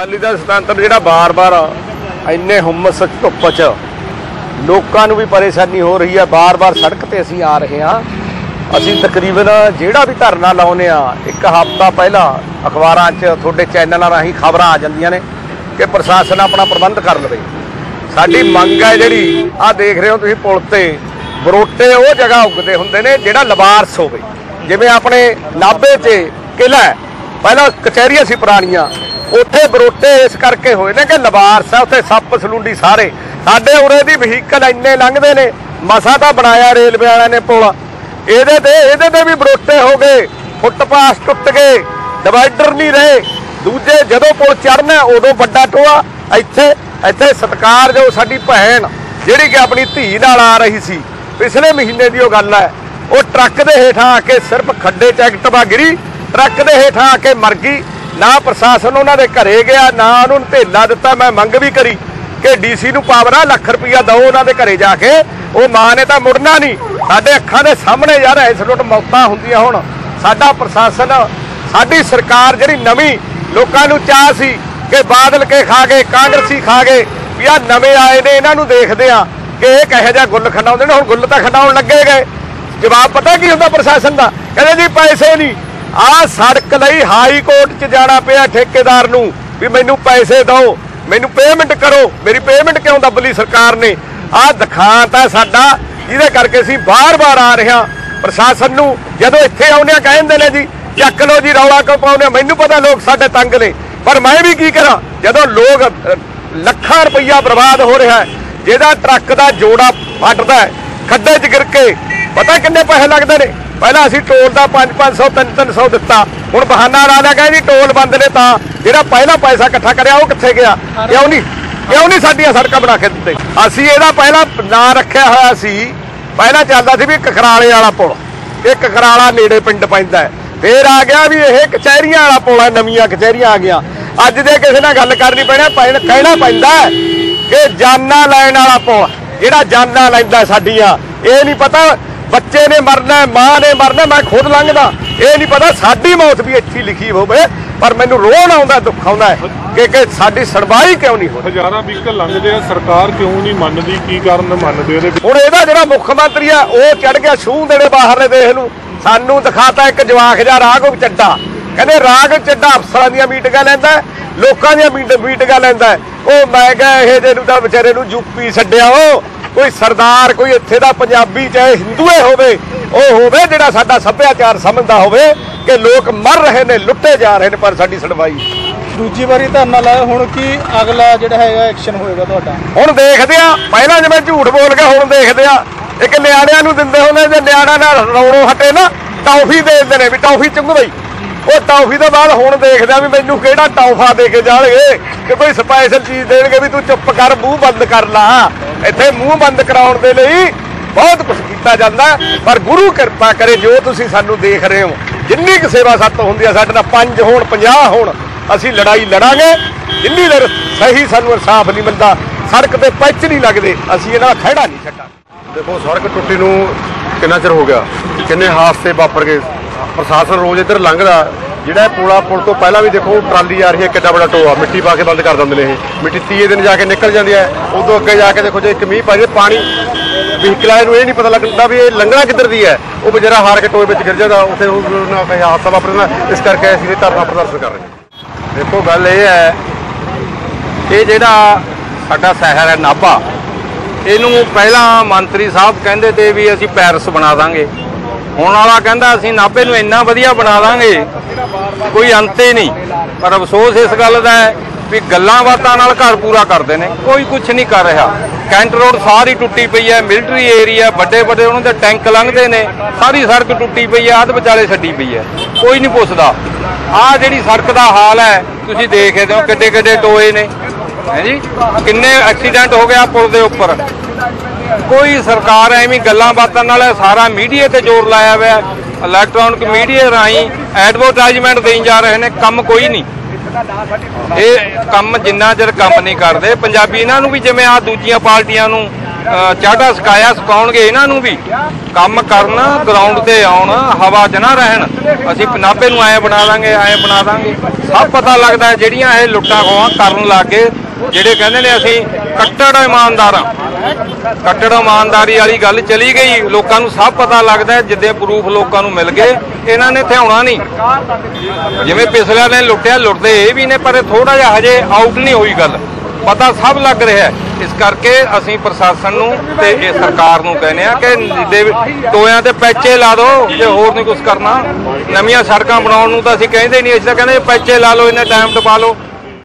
अकाली दल सतांतर जिहड़ा बार-बार इन्ने हुम्मस धुप्प च लोकां नूं भी परेशानी हो रही है। बार-बार सड़क ते असीं आ रहे हां। असीं तकरीबन जिहड़ा भी धरना लाउने आ एक हफ्ता पहला अखबारां च तुहाडे चैनलां राहीं खबरां आ जांदियां ने कि प्रशासन अपना प्रबंध कर लवे। साडी मंग है जिहड़ी आ देख रहे हो तुसीं पुल ते बरोटे वो जगह उगते हुंदे ने जिहड़ा लबारस होवे। जिवें अपने नाभे च किला है पहला कचहरियां सी पुरानियां उत्थे बरोटे इस करके होए ने कि लबारस है उत्थे सप्प सलूंडी सारे साडे उरे दी वहीकल इन्ने लंघदे ने मसा तां बनाया रेलवे वालियां ने पुल इहदे ते भी बरोटे हो गए फुटपाथ टुट गए डिवाइडर नहीं रहे दूजे जदों पुल चढ़ना उदों वड्डा टोआ इत्थे सत्कार जो साडी भैन जिहड़ी कि अपनी धी नाल आ रही सी पिछले महीने दी ओह गल है वो ट्रक दे हेठां आके सिर्फ खड्डे च एक्टिवा गिरी ट्रक दे हेठां आके मर गई। ना प्रशासन उन्होंने घरे गया ना उन्होंने ढेला दिता। मैं मंग भी करी कि डीसी नूं पावरा लख रुपया दो उन्होंने घरे जाके वो मां ने तो मुड़ना नहीं। साढ़े अखां दे सामने यार इस लुट मौतां हुंदियां होण साडा प्रशासन साडी सरकार जिहड़ी नवीं लोकां नूं चाह सी कि बादल के खा गए कांग्रसी खा गए भी आ नवें आए ने इन्हां नूं देखदे आ कि इह किहो जिहा गुल खंडाउंदे ने। हुण गुल तां खंडाउण लगे गए। जवाब पता की हुंदा प्रशासन दा कहंदे जी पैसे नहीं आ सड़क लई हाई कोर्ट च जाना पिया ठेकेदार नूं भी मैनू पैसे दो मैनू पेमेंट करो। मेरी पेमेंट क्यों दबली सरकार ने आ दिखाता साडा इहदे करके असीं बार-बार आ रहे हां। प्रशासन नूं जदों इत्थे आउणे कहंदे ने जी चक लो जी रौला क्यों पाउने। मैनू पता लोक साडे तंग ने पर मैं भी की करा जदों लोक लखां रुपया बर्बाद हो रहा है। जिहदा ट्रक दा जोड़ा फटदा है खड्डे च गिर के पता किन्ने पैसे लगदे ने। पहला असीं टोल का 500 300 दिता हुण बहाना ला लिया गया जी टोल बंद ने तां जिहड़ा पहला पैसा इकट्ठा करिया वो कित्थे गया। क्यों नहीं साडीआं सड़कां बना के दित्ते। असीं इहदा पहला ना रखिया होया सी पहला चलदा सी भी कखराले वाला पुल ये कखराला नेड़े पिंड पैंदा है फिर आ गया भी यह कचहरियां वाला पुल है नवीआं कचहरियां आ गईआं। अज जे किसे नाल गल करनी पैणी कहना पैंदा कि जानां लैण वाला पुल जिहड़ा जानां लैंदा साडीआं। इह नहीं पता बच्चे ने मरना मां ने मरना। मैं खुद लंघदा यह नहीं पता साड़ी मौत भी इत्थे लिखी होवे पर मैनू रोन आउंदा दुख आउंदा है कि साड़ी सुनवाई क्यों नहीं हो। हजारां व्हीकल लंघदे आ सरकार क्यों नहीं मनदी की कारण मनदे। हुण इहदा जिहड़ा मुख्यमंत्री आ ओह चढ़ गया छूह देणे बाहरले देश नूं सानू दिखाता एक जवाक जा राघव चड्डा कहंदे राघव चड्डा अफसरां दीआं मीटिंगां लैंदा लोकां दीआं मीटिंगां लैंदा ओह मैं कह इह जेहनू तां बेचारे नूं यूपी छड्डिआ ओ कोई सरदार कोई इत्थे दा पंजाबी चाहे हिंदू होवे ओह होवे जिहड़ा साडा सभ्याचार समझदा होवे कि लोक मर रहे ने लुटे जा रहे ने पर साडी सुनवाई। दूजी बारी धरना लाया हुण की अगला जिहड़ा हैगा एक्शन होएगा तुहाडा। हुण देखदे आ पहला जिवें झूठ बोल के हुण देखदे आ एक निआणिआं नूं दिंदे होणे जे निआणा ना रौणों हटे ना टॉफी दे दिंदे ने भी टॉफी चंगो बई ਉਹ ਟੌਫੀ ਤੋਂ ਬਾਅਦ ਹੁਣ ਦੇਖਦੇ ਆ ਵੀ ਮੈਨੂੰ ਕਿਹੜਾ ਟੌਫਾ ਦੇ ਕੇ ਜਾਣਗੇ ਕਿ ਕੋਈ ਸਪੈਸ਼ਲ ਚੀਜ਼ ਦੇਣਗੇ ਵੀ ਤੂੰ ਚੁੱਪ ਕਰ ਮੂੰਹ ਬੰਦ ਕਰ ਲਾ। ਇੱਥੇ ਮੂੰਹ ਬੰਦ ਕਰਾਉਣ ਦੇ ਲਈ ਬਹੁਤ ਕੁਝ ਕੀਤਾ ਜਾਂਦਾ ਪਰ ਗੁਰੂ ਕਿਰਪਾ ਕਰੇ ਜੋ ਤੁਸੀਂ ਸਾਨੂੰ ਦੇਖ ਰਹੇ ਹੋ ਜਿੰਨੀ ਕਿ ਸੇਵਾ ਸੱਤ ਹੁੰਦੀ ਆ ਸਾਡੇ ਨਾਲ 5 ਹੋਣ 50 ਹੋਣ ਅਸੀਂ ਲੜਾਈ ਲੜਾਂਗੇ ਜਿੰਨੀ ਦੇਰ ਸਹੀ ਸਾਨੂੰ ਇਨਸਾਫ ਨਹੀਂ ਮਿਲਦਾ ਸੜਕ ਤੇ ਪੈਚ ਨਹੀਂ ਲੱਗਦੇ ਅਸੀਂ ਇਹਨਾਂ ਦਾ ਖਹਿੜਾ ਨਹੀਂ ਛੱਡਾਂਗੇ। ਦੇਖੋ ਸੜਕ ਟੁੱਟੀ ਨੂੰ ਕਿੰਨਾ ਚਿਰ ਹੋ ਗਿਆ ਕਿੰਨੇ ਹਾਦਸੇ ਵਾਪਰ ਗਏ। प्रशासन रोज इधर लंघता जोड़ा पुला पुल तो पहला भी देखो ट्राली आ रही है कितना बड़ा टोआ मिट्टी पा के बंद कर देंगे। ये मिट्टी तीए दिन जाके निकल जाती है उदों अगे जाके देखो जो एक मीह पाई पानी व्हीकल आए ये नहीं पता लगता भी ये लंघना किधर दी है वो बेचारा हार के टोए में गिर जाता उसे हादसा वापरना। इस करके असीं धरना प्रदर्शन कर रहे हैं। देखो गल ये है ये जिहड़ा साडा शहर है नाभा इनू पहला मंत्री साहब कहंदे ते भी असीं पैरिस बना देंगे ਹੁਣ ਵਾਲਾ ਕਹਿੰਦਾ ਅਸੀਂ ਨਾਭੇ ਨੂੰ ਇੰਨਾ ਵਧੀਆ ਬਣਾ ਦਾਂਗੇ ਕੋਈ ਅੰਤ ਹੀ ਨਹੀਂ। ਪਰ ਅਫਸੋਸ ਇਸ ਗੱਲ ਦਾ ਹੈ ਵੀ ਗੱਲਾਂ ਬਾਤਾਂ ਨਾਲ ਘਰ ਪੂਰਾ ਕਰਦੇ ਨੇ ਕੋਈ ਕੁਝ ਨਹੀਂ ਕਰ ਰਿਹਾ। ਕੈਂਟ ਰੋਡ ਸਾਰੀ ਟੁੱਟੀ ਪਈ ਹੈ ਮਿਲਟਰੀ ਏਰੀਆ ਵੱਡੇ ਵੱਡੇ ਉਹਨਾਂ ਦੇ ਟੈਂਕ ਲੰਘਦੇ ਨੇ ਸਾਰੀ ਸੜਕ ਟੁੱਟੀ ਪਈ ਹੈ ਆਧ ਵਿਚਾਲੇ ਛੱਡੀ ਪਈ ਹੈ ਕੋਈ ਨਹੀਂ ਪੁੱਛਦਾ। ਆਹ ਜਿਹੜੀ ਸੜਕ ਦਾ ਹਾਲ ਹੈ ਤੁਸੀਂ ਦੇਖਦੇ ਹੋ ਕਿੱਡੇ ਕਿੱਡੇ ਟੋਏ ਨੇ ਹੈ ਜੀ ਕਿੰਨੇ ਐਕਸੀਡੈਂਟ ਹੋ ਗਿਆ ਪੁਲ ਦੇ ਉੱਪਰ। कोई सरकार एवं गल्लां बातां नाल सारा मीडिया ते जोर लाया हुआ इलैक्ट्रॉनिक मीडिया राहीं एडवरटाइजमेंट देई जा रहे हैं कम कोई नहीं। ये कम जिन्ना चर कम नहीं करते पंजाबी इन्हां नूं भी जिवें आ दूजियां पार्टियां नूं ਚਾੜਾ ਸਕਾਇਆ ਸਕਾਉਣਗੇ ਇਹਨਾਂ ਨੂੰ ਵੀ ਕੰਮ ਕਰਨ ਗਰਾਊਂਡ ਤੇ ਆਉਣ ਹਵਾ 'ਚ ਨਾ ਰਹਿਣ। ਅਸੀਂ ਨਾਭੇ ਨੂੰ ਐਂ ਬਣਾ ਦਾਂਗੇ ਸਭ ਪਤਾ ਲੱਗਦਾ ਜਿਹੜੀਆਂ ਇਹ ਲੁੱਟਾਂ ਖੋਹਾਂ ਕਰਨ ਲੱਗ ਗਏ। ਜਿਹੜੇ ਕਹਿੰਦੇ ਨੇ ਅਸੀਂ ਕੱਟੜ ਇਮਾਨਦਾਰੀ ਵਾਲੀ ਗੱਲ ਚਲੀ ਗਈ, ਲੋਕਾਂ ਨੂੰ ਸਭ ਪਤਾ ਲੱਗਦਾ ਜਿੱਦੇ ਪ੍ਰੂਫ ਲੋਕਾਂ ਨੂੰ ਮਿਲ ਗਏ। ਇਹਨਾਂ ਨੇ ਥਿਆਉਣਾ ਨਹੀਂ, ਜਿਵੇਂ ਪਿਛਲਿਆਂ ਨੇ ਲੁੱਟਿਆ ਲੁੱਟਦੇ ਇਹ ਵੀ ਨੇ, ਪਰ ਇਹ ਥੋੜਾ ਜਿਹਾ ਹਜੇ ਆਊਟ ਨਹੀਂ ਹੋਈ ਗੱਲ, ਪਤਾ ਸਭ ਲੱਗ ਰਿਹਾ। ਇਸ ਕਰਕੇ ਅਸੀਂ ਪ੍ਰਸ਼ਾਸਨ ਨੂੰ ਤੇ ਇਹ ਸਰਕਾਰ ਨੂੰ ਕਹਿੰਦੇ ਆ ਕਿ ਟੋਇਆਂ ਤੇ ਪੈਚੇ ਲਾ ਦਿਓ, ਜੇ ਹੋਰ ਨਹੀਂ ਕੁਝ ਕਰਨਾ। ਨਵੀਆਂ ਸੜਕਾਂ ਬਣਾਉਣ ਨੂੰ ਤਾਂ ਅਸੀਂ ਕਹਿੰਦੇ ਨਹੀਂ, ਅਸੀਂ ਤਾਂ ਕਹਿੰਦੇ ਪੈਚੇ ਲਾ ਲਓ, ਇੰਨੇ ਟਾਈਮ ਟਪਾ ਲਓ।